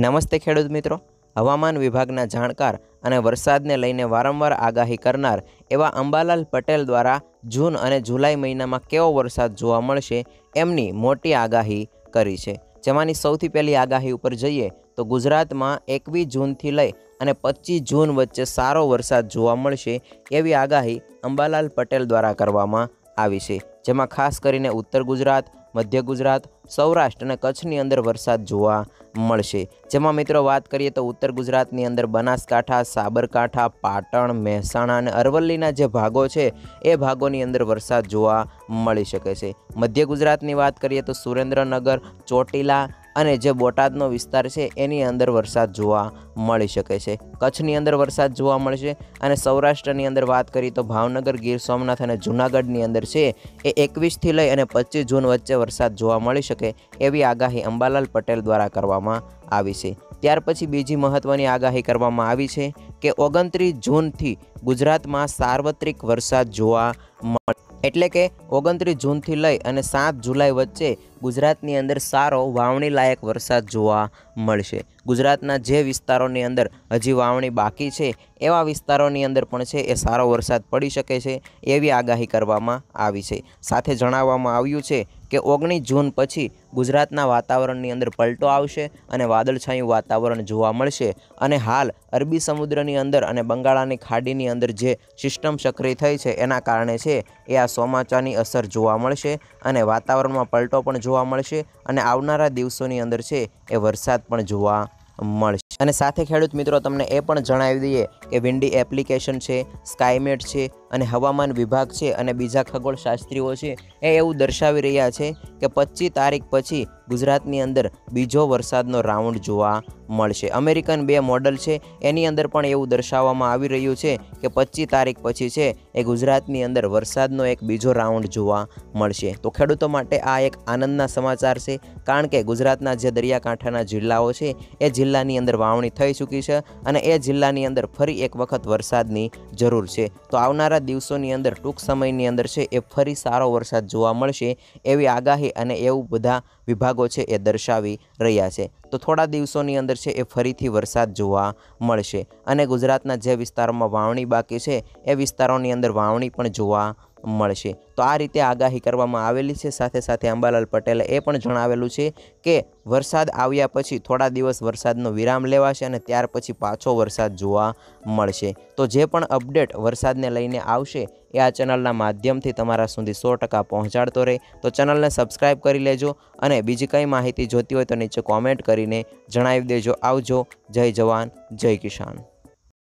નમસ્તે ખેડૂત મિત્રો, હવામાન વિભાગના જાણકાર અને વરસાદને લઈને વારંવાર આગાહી કરનાર એવા અંબાલાલ પટેલ દ્વારા જૂન અને જુલાઈ મહિનામાં કેવો વરસાદ જોવા મળશે એમની મોટી આગાહી કરી છે. જેમાંની સૌથી પહેલી આગાહી ઉપર જઈએ તો ગુજરાતમાં 21 જૂનથી લઈ અને 25 જૂન વચ્ચે સારો વરસાદ જોવા મળશે એવી આગાહી અંબાલાલ પટેલ દ્વારા કરવામાં આવી છે. જેમાં ખાસ કરીને ઉત્તર ગુજરાત, મધ્ય ગુજરાત, સૌરાષ્ટ્ર અને કચ્છની અંદર વરસાદ જોવા મળશે. જેમાં મિત્રો વાત કરીએ તો ઉત્તર ગુજરાતની અંદર બનાસકાંઠા, સાબરકાંઠા, પાટણ, મહેસાણા અને અરવલ્લીના જે ભાગો છે એ ભાગોની અંદર વરસાદ જોવા મળી શકે છે. મધ્ય ગુજરાતની વાત કરીએ તો સુરેન્દ્રનગર, ચોટીલા અને જે બોટાદનો વિસ્તાર છે એની અંદર વરસાદ જોવા મળી શકે છે. કચ્છની અંદર વરસાદ જોવા મળશે અને સૌરાષ્ટ્રની અંદર વાત કરીએ તો ભાવનગર, ગીર સોમનાથ અને જૂનાગઢની અંદર છે એ 21થી લઈ અને 25 જૂન વચ્ચે વરસાદ જોવા મળી શકે એવી આગાહી અંબાલાલ પટેલ દ્વારા કરવામાં આવી છે. ત્યાર પછી બીજી મહત્ત્વની આગાહી કરવામાં આવી છે કે 29 જૂનથી ગુજરાતમાં સાર્વત્રિક વરસાદ જોવા મળશે. એટલે કે 29 જૂનથી લઈ અને 7 જુલાઈ વચ્ચે ગુજરાતની અંદર સારો વાવણી લાયક વરસાદ જોવા મળશે. ગુજરાતના જે વિસ્તારોની અંદર હજી વાવણી બાકી છે એવા વિસ્તારોની અંદર પણ છે એ સારો વરસાદ પડી શકે છે એવી આગાહી કરવામાં આવી છે. સાથે જણાવવામાં આવ્યું છે કે 19 જૂન પછી ગુજરાતના વાતાવરણની અંદર પલટો આવશે અને વાદળછાયું વાતાવરણ જોવા મળશે. અને હાલ અરબી સમુદ્રની અંદર અને બંગાળાની ખાડીની અંદર જે સિસ્ટમ સક્રિય થઈ છે એના કારણે છે એ આ સોમાચાની અસર જોવા મળશે અને વાતાવરણમાં પલટો પણ જોવા મળશે અને આવનારા દિવસોની અંદર છે એ વરસાદ પણ જોવા મળશે. અને સાથે ખેડૂત મિત્રો તમને એ પણ જણાવી દઈએ કે વિન્ડી એપ્લિકેશન છે, સ્કાયમેટ છે અને હવામાન વિભાગ છે અને બીજા ખગોળશાસ્ત્રીઓ છે એ એવું દર્શાવી રહ્યા છે કે 25 તારીખ પછી ગુજરાતની અંદર બીજો વરસાદનો રાઉન્ડ જોવા મળશે. અમેરિકન 2 મોડલ છે એની અંદર પણ એવું દર્શાવવામાં આવી રહ્યું છે કે 25 તારીખ પછી છે એ ગુજરાતની અંદર વરસાદનો એક બીજો રાઉન્ડ જોવા મળશે. તો ખેડૂતો માટે આ એક આનંદના સમાચાર છે, કારણ કે ગુજરાતના જે દરિયાકાંઠાના જિલ્લાઓ છે એ જિલ્લાની અંદર વાવણી થઈ ચૂકી છે અને એ જિલ્લાની અંદર ફરી એક વખત વરસાદની જરૂર છે. તો આવનારા દિવસોની અંદર ટૂંક સમયની અંદર છે એ ફરી સારો વરસાદ જોવા મળશે એવી આગાહી અને એવું બધા વિભાગો છે એ દર્શાવી રહ્યા છે. તો થોડા દિવસોની અંદર છે એ ફરીથી વરસાદ જોવા મળશે અને ગુજરાતના જે વિસ્તારોમાં વાવણી બાકી છે એ વિસ્તારોની અંદર વાવણી પણ જોવા મળશે. તો આ રીતે આગાહી કરવામાં આવેલી છે. સાથે સાથે અંબાલાલ પટેલે એ પણ જણાવેલું છે કે વરસાદ આવ્યા પછી થોડા દિવસ વરસાદનો વિરામ લેવાશે અને ત્યાર પછી પાછો વરસાદ જોવા મળશે. તો જે પણ અપડેટ વરસાદને લઈને આવશે એ આ ચેનલના માધ્યમથી તમારા સુધી 100% પહોંચાડતો રહે તો ચેનલને સબસ્ક્રાઈબ કરી લેજો અને બીજી કંઈ માહિતી જોઈતી હોય તો નીચે કોમેન્ટ કરીને જણાવી દેજો. આવજો. જય જવાન, જય કિસાન.